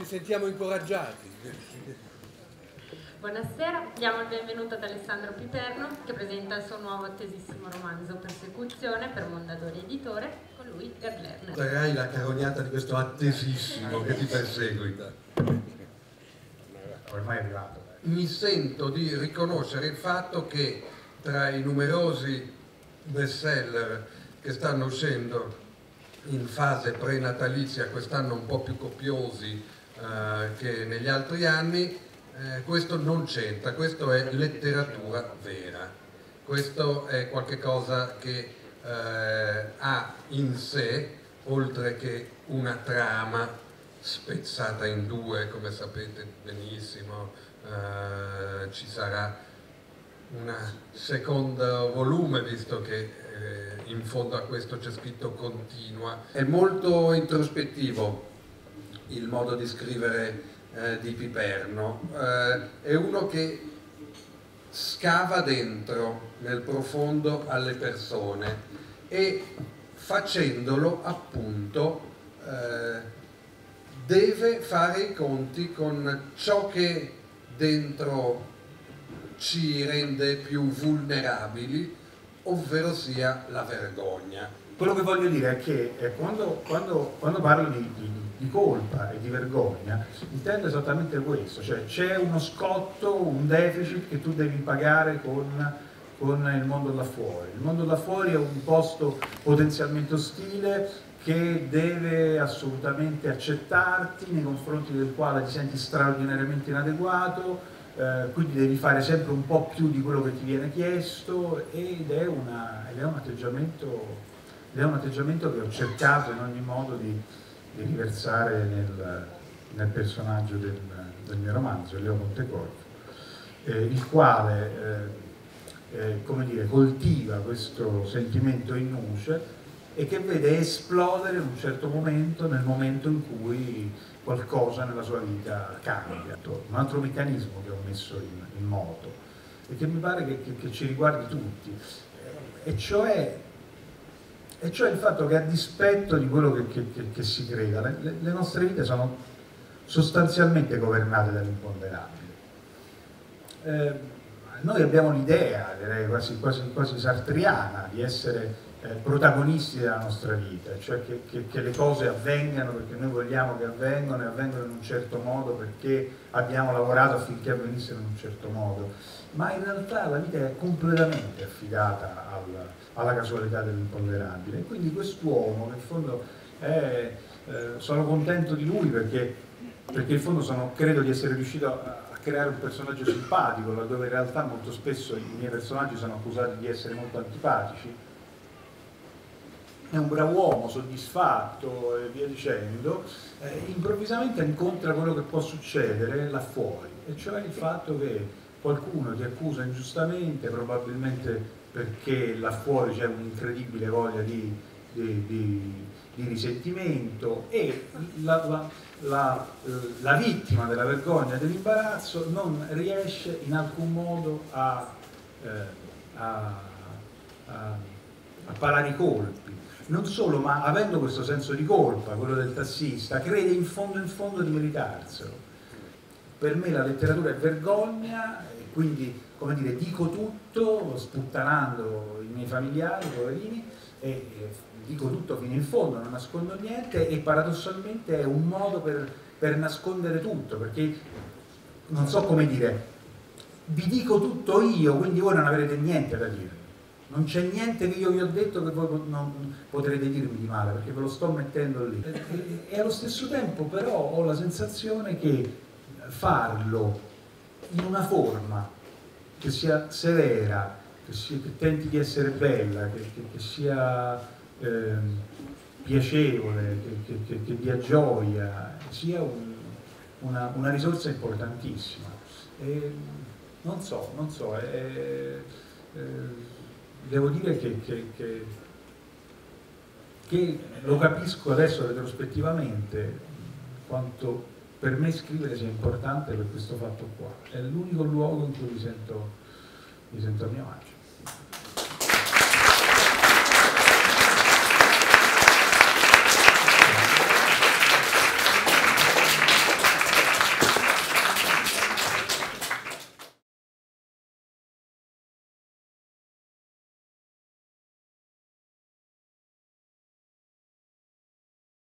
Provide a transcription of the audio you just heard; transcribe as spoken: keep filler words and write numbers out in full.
ci sentiamo incoraggiati. Buonasera, diamo il benvenuto ad Alessandro Piperno che presenta il suo nuovo attesissimo romanzo Persecuzione per Mondadori editore, con lui Gad Lerner. Sarai la carognata di questo attesissimo che ti perseguita. Ormai è arrivato. Eh. Mi sento di riconoscere il fatto che tra i numerosi bestseller che stanno uscendo in fase prenatalizia, quest'anno un po' più copiosi eh, che negli altri anni, Eh, questo non c'entra, questo è letteratura vera, questo è qualcosa che eh, ha in sé, oltre che una trama spezzata in due, come sapete benissimo, eh, ci sarà un secondo volume, visto che eh, in fondo a questo c'è scritto continua. È molto introspettivo il modo di scrivere Eh, di Piperno, eh, è uno che scava dentro nel profondo alle persone e facendolo appunto eh, deve fare i conti con ciò che dentro ci rende più vulnerabili, ovvero sia la vergogna. Quello che voglio dire è che eh, quando, quando, quando parlo di, di di colpa e di vergogna, intendo esattamente questo, cioè c'è uno scotto, un deficit che tu devi pagare con, con il mondo là fuori. Il mondo là fuori è un posto potenzialmente ostile che deve assolutamente accettarti, nei confronti del quale ti senti straordinariamente inadeguato, eh, quindi devi fare sempre un po' più di quello che ti viene chiesto ed è, una, ed è, un, atteggiamento, ed è un atteggiamento che ho cercato in ogni modo di di riversare nel, nel personaggio del, del mio romanzo, Leo Montecorfo, eh, il quale eh, eh, come dire, coltiva questo sentimento in nuce e che vede esplodere in un certo momento, nel momento in cui qualcosa nella sua vita cambia. Un altro meccanismo che ho messo in, in moto e che mi pare che, che, che ci riguardi tutti, eh, e cioè E cioè il fatto che a dispetto di quello che, che, che, che si creda, le, le nostre vite sono sostanzialmente governate dall'imponderabile. Eh, noi abbiamo l'idea, direi quasi, quasi, quasi sartriana, di essere eh, protagonisti della nostra vita, cioè che, che, che le cose avvengano perché noi vogliamo che avvengano e avvengano in un certo modo perché abbiamo lavorato affinché avvenissero in un certo modo. Ma in realtà la vita è completamente affidata al, alla casualità dell'imponderabile. Quindi quest'uomo, che in fondo è, eh, sono contento di lui perché, perché in fondo sono, credo di essere riuscito a, a creare un personaggio simpatico, laddove in realtà molto spesso i miei personaggi sono accusati di essere molto antipatici. È un bravo uomo, soddisfatto e via dicendo, eh, improvvisamente incontra quello che può succedere là fuori, e cioè il fatto che qualcuno ti accusa ingiustamente, probabilmente perché là fuori c'è un'incredibile voglia di, di, di, di risentimento, e la, la, la, la vittima della vergogna e dell'imbarazzo non riesce in alcun modo a, eh, a, a, a parare i colpi. Non solo, ma avendo questo senso di colpa, quello del tassista, crede in fondo in fondo di meritarselo. Per me la letteratura è vergogna, e quindi, come dire, dico tutto, sputtanando i miei familiari, i poverini, e, e dico tutto fino in fondo, non nascondo niente, e paradossalmente è un modo per, per nascondere tutto, perché non so come dire, vi dico tutto io, quindi voi non avrete niente da dirmi. Non c'è niente che io vi ho detto che voi non potrete dirmi di male, perché ve lo sto mettendo lì. E, e, e allo stesso tempo però ho la sensazione che farlo in una forma che sia severa, che, sia, che tenti di essere bella, che, che, che sia eh, piacevole, che, che, che, che dia gioia, sia un, una, una risorsa importantissima. E non so, non so, è, è, devo dire che, che, che, che lo capisco adesso retrospettivamente quanto per me scrivere sia importante per questo fatto qua, è l'unico luogo in cui mi sento, mi sento a mio agio.